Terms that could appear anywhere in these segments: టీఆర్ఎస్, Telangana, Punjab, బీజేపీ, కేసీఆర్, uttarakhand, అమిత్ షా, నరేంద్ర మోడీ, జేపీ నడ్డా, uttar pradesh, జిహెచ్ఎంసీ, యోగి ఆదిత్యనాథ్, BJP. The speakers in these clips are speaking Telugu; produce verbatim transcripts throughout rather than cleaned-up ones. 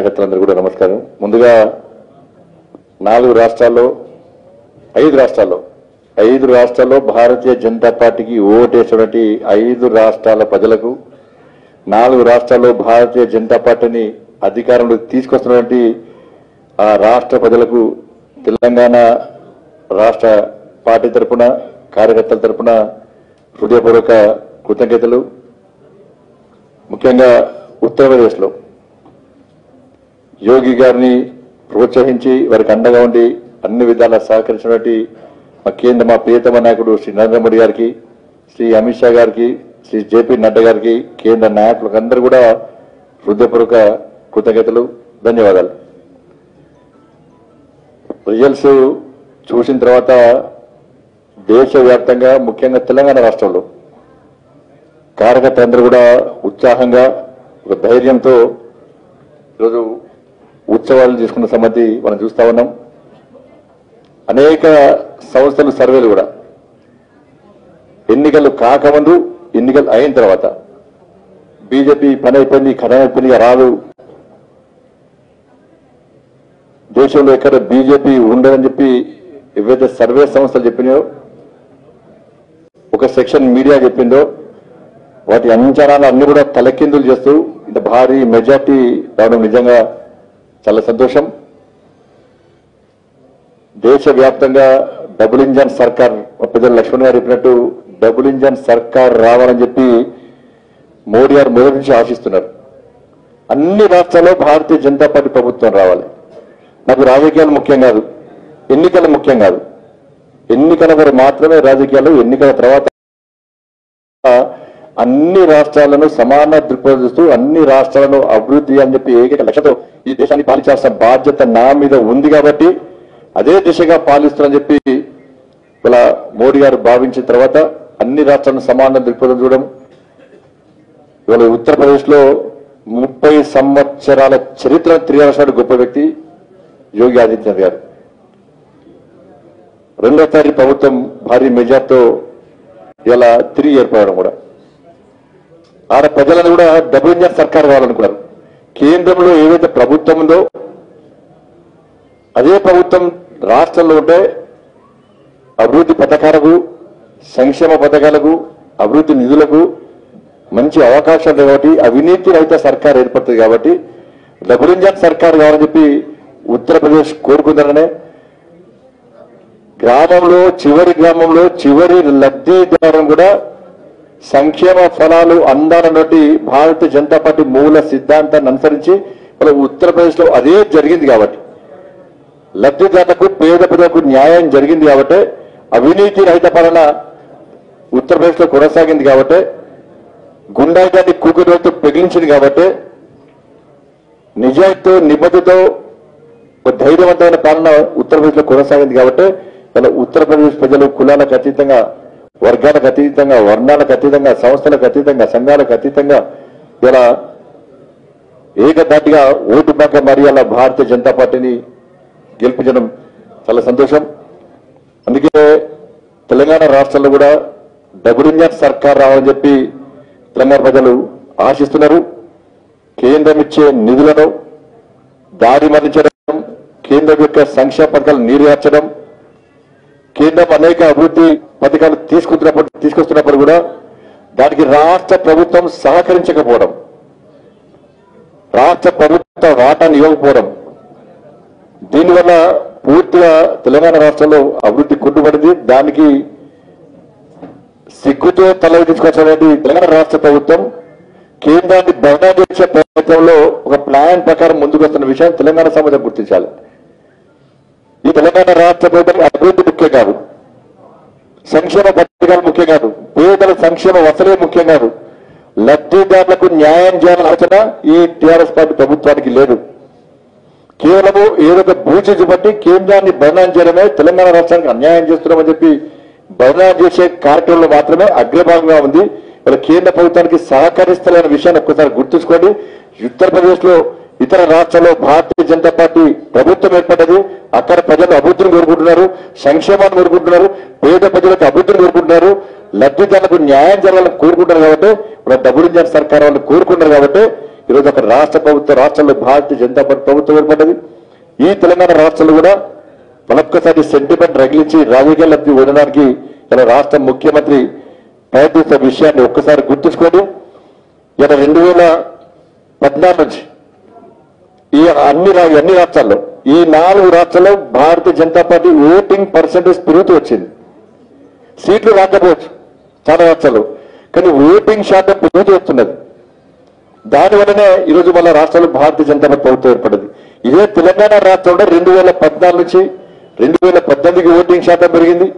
కార్యకర్తలందరికీ కూడా నమస్కారం. ముందుగా నాలుగు రాష్ట్రాల్లో ఐదు రాష్ట్రాల్లో ఐదు రాష్ట్రాల్లో భారతీయ జనతా పార్టీకి ఓటేసినటువంటి ఐదు రాష్ట్రాల ప్రజలకు, నాలుగు రాష్ట్రాల్లో భారతీయ జనతా పార్టీని అధికారంలోకి తీసుకొస్తున్నటువంటి ఆ రాష్ట్ర ప్రజలకు తెలంగాణ రాష్ట్ర పార్టీ తరఫున కార్యకర్తల తరఫున హృదయపూర్వక కృతజ్ఞతలు. ముఖ్యంగా ఉత్తరప్రదేశ్లో యోగి గారిని ప్రోత్సహించి వారికి అండగా ఉండి అన్ని విధాలా సహకరించినటువంటి మా కేంద్ర మా ప్రియతమ నాయకుడు శ్రీ నరేంద్ర మోడీ గారికి, శ్రీ అమిత్ షా గారికి, శ్రీ జేపీ నడ్డా గారికి, కేంద్ర నాయకులకు అందరూ కూడా హృదయపూర్వక కృతజ్ఞతలు, ధన్యవాదాలు. రిజల్ట్స్ చూసిన తర్వాత దేశవ్యాప్తంగా ముఖ్యంగా తెలంగాణ రాష్ట్రంలో కార్యకర్తలందరూ కూడా ఉత్సాహంగా ఒక ధైర్యంతో ఈరోజు ఉత్సవాలు చేసుకున్న సంబంధి మనం చూస్తా ఉన్నాం. అనేక సంస్థలు సర్వేలు కూడా ఎన్నికలు కాకముందు ఎన్నికలు అయిన తర్వాత బీజేపీ పని అయిపోయింది, కథం అయిపోయిందిగా రాదు, దేశంలో ఎక్కడ బీజేపీ ఉండదని చెప్పి ఏవైతే సర్వే సంస్థలు చెప్పినాయో, ఒక సెక్షన్ మీడియా చెప్పిందో వాటి అంచనాలు అన్ని కూడా తలకిందులు చేస్తూ ఇంత భారీ మెజార్టీ రావడం నిజంగా చాలా సంతోషం. దేశవ్యాప్తంగా డబుల్ ఇంజన్ సర్కార్ పెద్దలు లక్ష్మణ్ గారు చెప్పినట్టు డబుల్ ఇంజన్ సర్కార్ రావాలని చెప్పి మోడీ గారు మొదటి నుంచి ఆశిస్తున్నారు. అన్ని రాష్ట్రాల్లో భారతీయ జనతా పార్టీ ప్రభుత్వం రావాలి. నాకు రాజకీయాలు ముఖ్యం కాదు, ఎన్నికలు ముఖ్యం కాదు, ఎన్నికల వరకు మాత్రమే రాజకీయాలు. ఎన్నికల తర్వాత అన్ని రాష్ట్రాలను సమాన దృక్పథం చూస్తూ అన్ని రాష్ట్రాలను అభివృద్ధి అని చెప్పి ఏకైక లక్ష్యంతో ఈ దేశాన్ని పాలించాల్సిన బాధ్యత నా మీద ఉంది, కాబట్టి అదే దిశగా పాలిస్తానని చెప్పి ఇలా మోడీ గారు భావించిన తర్వాత అన్ని రాష్ట్రాలను సమాన దృక్పథం చూడడం. ఇవాళ ఉత్తరప్రదేశ్లో ముప్పై సంవత్సరాల చరిత్ర తిరిగి గొప్ప వ్యక్తి యోగి ఆదిత్యనాథ్ గారు రెండోసారి ప్రభుత్వం భారీ మెజార్టీతో ఇలా తిరిగి ఏర్పడడం కూడా ఆడ ప్రజలను కూడా డబుల్ ఇంజన్ సర్కార్ కావాలనుకున్నారు. కేంద్రంలో ఏదైతే ప్రభుత్వం ఉందో అదే ప్రభుత్వం రాష్ట్రంలో ఉంటే అభివృద్ధి పథకాలకు, సంక్షేమ పథకాలకు, అభివృద్ధి నిధులకు మంచి అవకాశాలు ఉంటాయి. కాబట్టి అవినీతి రహిత సర్కార్ ఏర్పడుతుంది. కాబట్టి డబుల్ ఇంజన్ సర్కార్ కావాలని చెప్పి ఉత్తరప్రదేశ్ కోరుకుందరనే గ్రామంలో చివరి గ్రామంలో చివరి లబ్ధిదారులను కూడా సంక్షేమ ఫలాలు అందాలన్నటి భారతీయ జనతా పార్టీ మూల సిద్ధాంతాన్ని అనుసరించి మన ఉత్తరప్రదేశ్లో అదే జరిగింది. కాబట్టి లబ్ధిదారులకు, పేద ప్రజలకు న్యాయం జరిగింది. కాబట్టి అవినీతి రహిత పాలన ఉత్తరప్రదేశ్లో కొనసాగింది. కాబట్టి గుండాయిదాన్ని కూకుడితో పెగిలించింది. కాబట్టి నిజాయితీతో, నిబద్ధతో, ధైర్యవంతమైన పాలన ఉత్తరప్రదేశ్లో కొనసాగింది. కాబట్టి మన ఉత్తరప్రదేశ్ ప్రజలు కులాలకు అతీతంగా, వర్గాలకు అతీతంగా, వర్ణాలకు అతీతంగా, సంస్థలకు అతీతంగా, సంఘాలకు అతీతంగా ఇలా ఏకధాటిగా ఓటు బ్యాంక్ మరి అలా భారతీయ జనతా పార్టీని గెలిపించడం చాలా సంతోషం. అందుకే తెలంగాణ రాష్ట్రంలో కూడా డబుల్ ఇంజన్ సర్కార్ రావాలని చెప్పి తెలంగాణ ప్రజలు ఆశిస్తున్నారు. కేంద్రం ఇచ్చే నిధులను దారి మళ్లించడం, కేంద్రం యొక్క సంక్షేమ పథకాలు నీరుగార్చడం, కేంద్రం అనేక అభివృద్ధి పథకాలు తీసుకుంటున్నప్పుడు తీసుకొస్తున్నప్పుడు కూడా దానికి రాష్ట్ర ప్రభుత్వం సహకరించకపోవడం, రాష్ట్ర ప్రభుత్వ వాటాన్ని ఇవ్వకపోవడం, దీనివల్ల పూర్తిగా తెలంగాణ రాష్ట్రంలో అభివృద్ధి కుంటుపడింది. దానికి సిగ్గుతో తల దించుకోవాల్సినటువంటి తెలంగాణ రాష్ట్ర ప్రభుత్వం కేంద్రాన్ని బర్నాడు చేసే ప్రయత్నంలో ఒక ప్లాన్ ప్రకారం ముందుకు వస్తున్న విషయం తెలంగాణ సమాజం గుర్తించాలి. ఈ తెలంగాణ రాష్ట్ర ప్రభుత్వం అభివృద్ధి ముఖ్యం కాదు, సంక్షేమ పథకాలు ముఖ్యం కాదు, పేదల సంక్షేమ వసలే ముఖ్యం కాదు, లబ్ధిదారులకు న్యాయం చేయాలని ఆలోచన ఈ టీఆర్ఎస్ పార్టీ ప్రభుత్వానికి లేదు. కేవలము ఏదొక భూచిజు బట్టి కేంద్రాన్ని బదనాం చేయడమే, తెలంగాణ రాష్ట్రానికి అన్యాయం చేస్తున్నామని చెప్పి బదనాం చేసే కార్యక్రమంలో మాత్రమే అగ్రభాగంగా ఉంది. మరి కేంద్ర ప్రభుత్వానికి సహకరిస్తలేని విషయాన్ని ఒక్కసారి గుర్తుంచుకోండి. ఉత్తరప్రదేశ్లో, ఇతర రాష్ట్రాల్లో భారతీయ జనతా పార్టీ ప్రభుత్వం ఏర్పడ్డది. అక్కడ ప్రజలు అభివృద్ధిని కోరుకుంటున్నారు, సంక్షేమాన్ని కోరుకుంటున్నారు, పేద ప్రజలకు అభివృద్ధిని కోరుకుంటున్నారు, లబ్ధిదారులకు న్యాయం జరగాలని కోరుకుంటున్నారు. కాబట్టి డబుల్ ఇంజన్ సర్కార్ వాళ్ళు కోరుకుంటున్నారు. కాబట్టి राष्ट्र प्रभुत्व राष्ट्र में भारतीय जनता पार्टी प्रभुत्म राष्ट्र मरकसारी सेंटिमेंट रगली राजकीय लब्धि की ఇలా రాష్ట్ర ముఖ్యమంత్రి ప్రయత్నించిన విషయాన్ని ఒక్కసారి గుర్తుంచుకోండి. ఇలా రెండు వేల పద్నాలుగు నుంచి ఈ అన్ని అన్ని రాష్ట్రాల్లో ఈ నాలుగు రాష్ట్రాల్లో Bharatiya Janata party voting percentage పెరుగుతూ వచ్చింది. సీట్లు రాకపోవచ్చు చాలా రాష్ట్రాలు, కానీ ఓటింగ్ శాతం పెరుగుతూ వస్తున్నది. దానివల్లనే ఈరోజు మన రాష్ట్రాల్లో భారతీయ జనతా పార్టీ ప్రభుత్వం ఏర్పడింది. ఇదే తెలంగాణ రాష్ట్రంలో రెండు వేల పద్నాలుగు నుంచి రెండు వేల పద్దెనిమిదికి ఓటింగ్ శాతం పెరిగింది.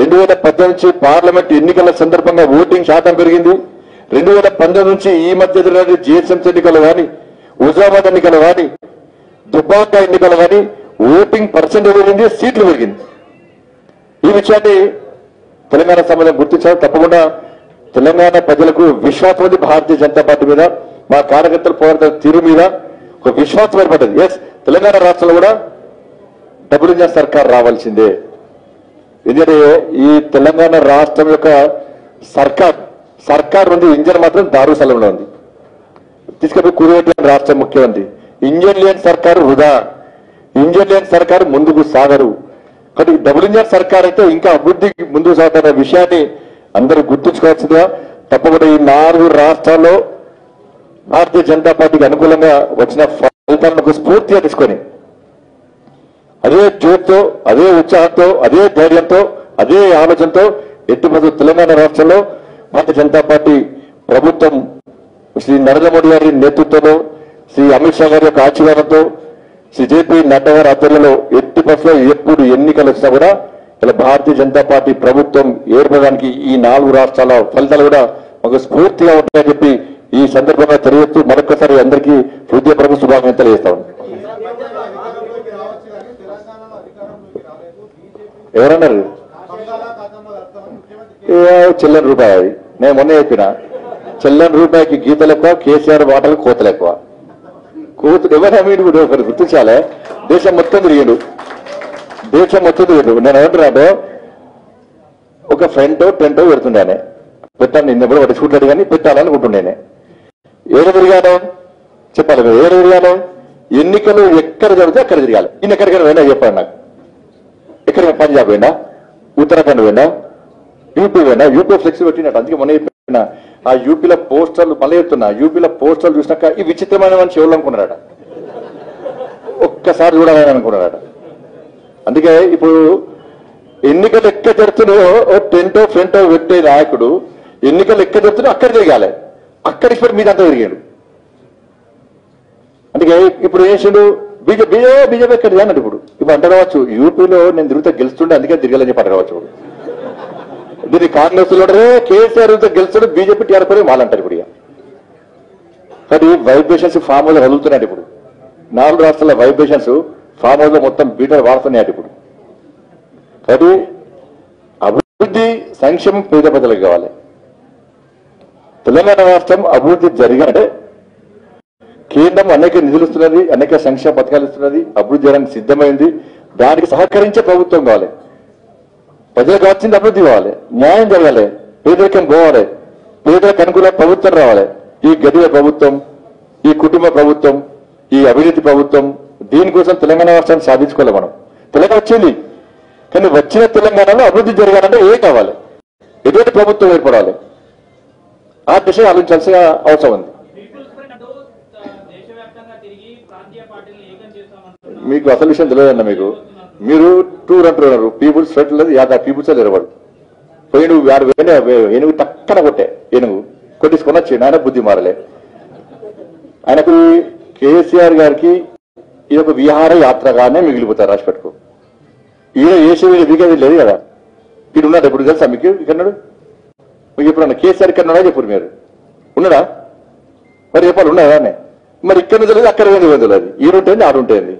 రెండు వేల పద్దెనిమిది పార్లమెంట్ ఎన్నికల సందర్భంగా ఓటింగ్ శాతం పెరిగింది. రెండు వేల పంతొమ్మిది నుంచి ఈ మధ్య జరిగిన జిహెచ్ఎంసీ ఎన్నికలు కానీ, హుజామాబాద్ ఎన్నికలు కానీ, దుబ్బాక ఎన్నికలు కానీ ఓటింగ్ పర్సెంటేజ్ పెరిగింది, సీట్లు పెరిగింది. ఈ విషయాన్ని తెలంగాణ సమాజం గుర్తించారు. తప్పకుండా తెలంగాణ ప్రజలకు విశ్వాసం ఉంది భారతీయ జనతా పార్టీ మీద, మా కార్యకర్తలు పోరాట తీరు మీద ఒక విశ్వాసం ఏర్పడింది. ఎస్, తెలంగాణ రాష్ట్రంలో కూడా డబుల్ ఇంజన్ సర్కార్ రావాల్సిందే. ఎందుకంటే ఈ తెలంగాణ రాష్ట్రం యొక్క సర్కార్ సర్కార్ ఉంది, ఇంజన్ మాత్రం దారుసలంలో ఉంది. తీసుకెళ్ళి కూరేటువంటి రాష్ట్రం ముఖ్యమంత్రి ఇంజన్ లేని సర్కారు వృధా, ఇంజన్ లేని సర్కారు ముందుకు సాగరు. కానీ డబుల్ ఇంజన్ సర్కార్ అయితే ఇంకా అభివృద్ధికి ముందుకు సాగుతున్న విషయాన్ని అందరూ గుర్తుంచుకోవాల్సిందిగా. తప్పకుండా ఈ నాలుగు రాష్ట్రాల్లో భారతీయ జనతా పార్టీకి అనుకూలంగా వచ్చిన ఫలితాలను స్ఫూర్తిగా తీసుకొని అదే జోరుతో, అదే ఉత్సాహంతో, అదే ధైర్యంతో, అదే ఆలోచనతో ఎత్తుపడు తెలంగాణ రాష్ట్రంలో భారతీయ జనతా పార్టీ ప్రభుత్వం శ్రీ నరేంద్ర మోడీ గారి నేతృత్వంలో, శ్రీ అమిత్ షా గారి యొక్క ఆశీర్వాదంతో, శ్రీ జేపీ నడ్డా గారి ఆధ్వర్యంలో ఎత్తుపట్లో ఎప్పుడు ఎన్నికలు వచ్చినా కూడా ఇలా భారతీయ జనతా పార్టీ ప్రభుత్వం ఏర్పడడానికి ఈ నాలుగు రాష్ట్రాల ఫలితాలు కూడా ఒక స్ఫూర్తిగా ఉంటాయని చెప్పి ఈ సందర్భంగా తెలియజేస్తూ మరొకసారి అందరికీ హృదయపూర్వక శుభాకాంక్షలు తెలియజేస్తా ఉన్నాను. ఎవరన్నారు చెల్లని రూపాయి? నేను మొన్న చెప్పిన చెల్లని రూపాయికి గీతలు ఎక్కువ, కేసీఆర్ వాటలకు కోతలు ఎక్కువ. కోతులు ఎవరైనా మీరు కూడా ఒకరు గుర్తించాలే. దేశం మొత్తం తిరిగాడు, దేశం మొత్తం తిరిగాడు. నేను ఏమంటున్నాడు, ఒక ఫ్రెంటో టెంటో పెడుతుండే, పెట్టాను నిన్న కూడా ఒకటి చూడలేదు కానీ పెట్టాలనుకుంటుండేనే. ఏడు తిరిగాను చెప్పాలి కదా, ఏడు తిరిగాను. ఎన్నికలు ఎక్కడ జరిగితే అక్కడ తిరగాలి. నేను ఎక్కడికైనా పోయినా చెప్పాను, నాకు ఎక్కడికైనా పంజాబ్ పోయినా, ఉత్తరాఖండ్ పోయినా, యూపీ పోయినా. యూపీ ఫ్లెక్స్ పెట్టినట్టు అందుకే మొన్న చెప్పిన ఆ యూపీలో పోస్టర్లు మళ్ళీ చెప్తున్నా, యూపీలో పోస్టర్లు చూసినాక ఈ విచిత్రమైన మనిషి ఎవరు అనుకున్నారట, ఒక్కసారి చూడాలని అనుకున్నారట. అందుకే ఇప్పుడు ఎన్నికలు ఎక్కడ జరుగుతున్నాయో టెంటో ఫ్రెంటో పెట్టే నాయకుడు ఎన్నికలు ఎక్కడ జరుగుతున్నాయో అక్కడ తిరగాలి, అక్కడికి పోయి మీదంతా తిరిగాడు. అందుకే ఇప్పుడు ఏడు బీజేపీ బీజేపీ ఎక్కడ తిరగానండి. ఇప్పుడు ఇప్పుడు అంటే రావచ్చు, యూపీలో నేను తిరుగుతా గెలుస్తుండే అందుకే తిరగాలని చెప్పి అడగవచ్చు. దీన్ని కాంగ్రెస్ లో కేసీఆర్ గెలుస్తాడు, బీజేపీ టీఆర్ఎస్ పోయి వాళ్ళంటారు. ఇప్పుడు కానీ వైబ్రేషన్స్ ఫామ్ హౌస్ వదులుతున్నాయి. ఇప్పుడు నాలుగు రాష్ట్రాల వైబ్రేషన్స్ ఫామ్ హౌస్ లో మొత్తం బీటర్ వాడుతున్నాయట. ఇప్పుడు కానీ అభివృద్ధి సంక్షేమం పేద ప్రజలకు కావాలి. తెలంగాణ రాష్ట్రం అభివృద్ధి జరిగానే కేంద్రం అనేక నిధులు ఇస్తున్నది, అనేక సంక్షేమ పథకాలు ఇస్తున్నది, అభివృద్ధి చేయడానికి సిద్ధమైంది. దానికి సహకరించే ప్రభుత్వం కావాలి, ప్రజలకు వచ్చింది అభివృద్ధి కావాలి, న్యాయం జరగాలి, పేదరికం పోవాలి, పేదలకు అనుకూల ప్రభుత్వం రావాలి. ఈ గడియ ప్రభుత్వం, ఈ కుటుంబ ప్రభుత్వం, ఈ అవినీతి ప్రభుత్వం, దీనికోసం తెలంగాణ రాష్ట్రాన్ని సాధించుకోవాలి. మనం తెలంగాణ వచ్చింది, కానీ వచ్చిన తెలంగాణలో అభివృద్ధి జరగాలంటే ఏ కావాలి, ఎటువంటి ప్రభుత్వం ఏర్పడాలి, ఆ దిశగా ఆలోచించాల్సిన అవసరం ఉంది. మీకు అసలు విషయం తెలియదన్న, మీకు మీరు టూర్ అంటున్నారు, పీపుల్స్ ఫ్రెంట్ లేదు, యాద పీపుల్స్ తెరవాడు పోయిను వాడు వేణు ఏనుగు తక్కన కొట్టే ఏనుగు కొట్టేసుకొని వచ్చి ఆయన బుద్ధి మారలే. ఆయనకు కేసీఆర్ గారికి ఇది ఒక విహార యాత్రగానే మిగిలిపోతారు, రాసి పెట్టుకో. ఈయన ఏసీ వీకేది లేదు కదా, ఇక్కడ ఉన్నాడు. ఎప్పుడు తెలుసా మీకు ఇక్కడన్నాడు? మీకు ఎప్పుడన్నా కేసీఆర్ ఇక్కడ ఉన్నాడా చెప్పారు? మీరు ఉన్నాడా? మరి చెప్పాలి ఉన్నాడా? మరి ఇక్కడ తెలియదు, అక్కడ తెలియదు. అది ఈ రూట్ ఏంది, ఆ రూట్ ఏంది.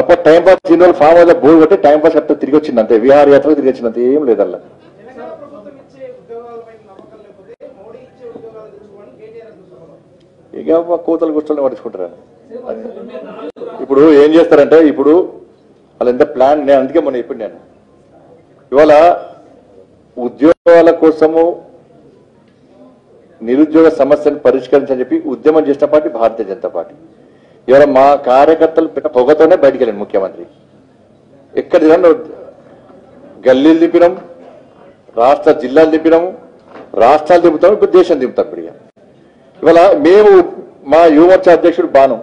అప్పుడు టైం పాస్ తిన్న ఫామ్ హౌస్ బోర్డు కొట్టి టైం పాస్ అట్లా తిరిగి వచ్చింది అంతే, విహార యాత్రకు తిరిగి వచ్చింది అంతే, ఏం లేదల్లా. ఇక కోతలు కూర్చొని పట్టించుకుంటారా? ఇప్పుడు ఏం చేస్తారంటే, ఇప్పుడు వాళ్ళు ఎంత ప్లాన్, నేను అందుకే మొన్న ఇప్పుడు నేను ఇవాళ ఉద్యోగాల కోసము నిరుద్యోగ సమస్యను పరిష్కరించని చెప్పి ఉద్యమం చేసిన పార్టీ భారతీయ జనతా పార్టీ. ఇవాళ మా కార్యకర్తలు పొగతోనే బయటికి వెళ్ళండి ముఖ్యమంత్రి. ఎక్కడ తిరగండి, గల్లీలు తిప్పినాం, రాష్ట్ర జిల్లాలు తిప్పినాము, రాష్ట్రాలు తిప్పుతాం, ఇప్పుడు దేశం తిప్పుతాం. ఇప్పుడు ఇవాళ మేము మా యువమోర్చా అధ్యక్షుడు బాను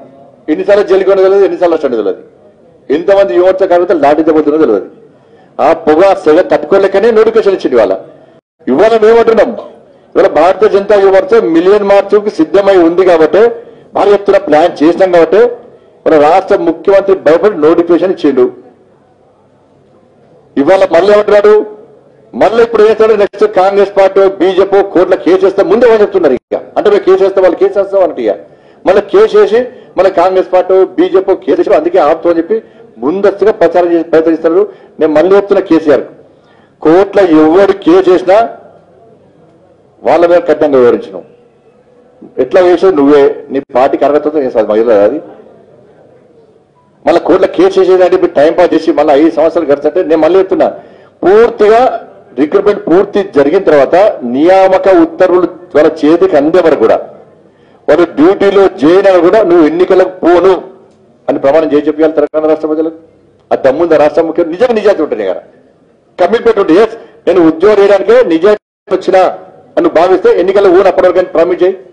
ఎన్నిసార్లు జైలుకి ఉండదు తెలియదు, ఎన్నిసార్లు స్టండ్ తెలియదు, ఎంతమంది యువమోర్చా కార్యకర్తలు లాఠీ దెబ్బతున్నదో తెలియదు. ఆ పొగ సెగ తట్టుకోలేకనే నోటిఫికేషన్ ఇచ్చింది. ఇవాళ ఇవాళ మేమంటున్నాం, ఇవాళ భారతీయ జనతా యువమోర్చా మిలియన్ మార్చుకు సిద్ధమై ఉంది కాబట్టి భారీ ఎత్తున ప్లాన్ చేసినాం కాబట్టి మన రాష్ట్ర ముఖ్యమంత్రి భయపడి నోటిఫికేషన్ ఇచ్చిండు. ఇవాళ మళ్ళీ ఏమంటున్నాడు, మళ్ళీ ఇప్పుడు ఏం నెక్స్ట్ కాంగ్రెస్ పార్టీ బీజేపీ కోర్టులో కేసు వేస్తే ముందే వాళ్ళు చెప్తున్నారు. ఇక అంటే మేము కేసు వేస్తే వాళ్ళు కేసు వేస్తాం అన్నట్టు. ఇక మళ్ళీ కేసు వేసి మళ్ళీ కాంగ్రెస్ పార్టీ బీజేపీ కేసు వేసి అందుకే ఆపుతామని చెప్పి ముందస్తుగా ప్రచారం చేసి ప్రయత్నిస్తున్నారు. నేను మళ్ళీ చెప్తున్నా, కేసీఆర్ కోర్టులో ఎవరు కేసు చేసినా వాళ్ళ మీద కఠినంగా వివరించను. ఎట్లా వేసేది నువ్వే, నీ పార్టీ కార్యకర్తతో చేస్తావు మధ్యలో. అది మళ్ళీ కోర్టులో కేసు చేసేదంటే మీరు టైం పాస్ చేసి మళ్ళీ ఐదు సంవత్సరాలు గడిచంటే నేను మళ్ళీ చెప్తున్నా, పూర్తిగా రిక్రూట్మెంట్ పూర్తి జరిగిన తర్వాత నియామక ఉత్తర్వులు వాళ్ళ చేతికి అందే వరకు కూడా వాళ్ళు డ్యూటీలో జాయిన్ అయినా కూడా నువ్వు ఎన్నికలకు పోను అని ప్రమాణం చేసి చెప్పాలి తెలంగాణ రాష్ట్ర ప్రజలకు. ఆ దమ్ముందా రాష్ట్ర ముఖ్యమంత్రి? నిజంగా నిజాయితీ ఉంటుంది కదా, కమిట్మెంట్ ఉంటుంది. ఎస్ నేను ఉద్యోగం చేయడానికే నిజాయితీ వచ్చినా అని భావిస్తే ఎన్నికల్లో ఊరు అప్పటివరకు ప్రామిస్ చేయి.